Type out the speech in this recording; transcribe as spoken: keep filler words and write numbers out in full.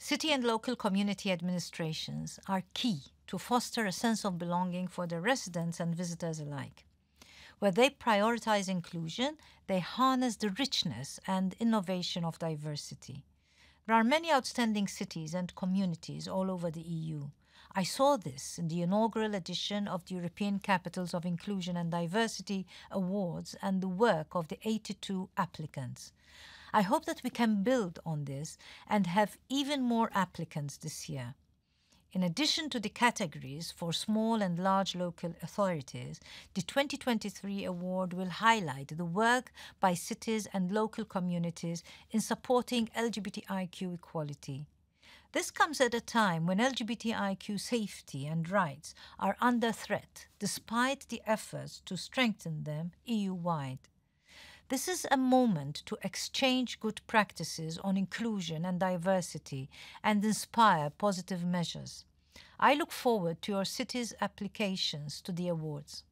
City and local community administrations are key to foster a sense of belonging for their residents and visitors alike. Where they prioritize inclusion, they harness the richness and innovation of diversity. There are many outstanding cities and communities all over the E U. I saw this in the inaugural edition of the European Capitals of Inclusion and Diversity Awards and the work of the eighty-two applicants. I hope that we can build on this and have even more applicants this year. In addition to the categories for small and large local authorities, the twenty twenty-three award will highlight the work by cities and local communities in supporting L G B T I Q equality. This comes at a time when L G B T I Q safety and rights are under threat, despite the efforts to strengthen them E U-wide. This is a moment to exchange good practices on inclusion and diversity and inspire positive measures. I look forward to your city's applications to the awards.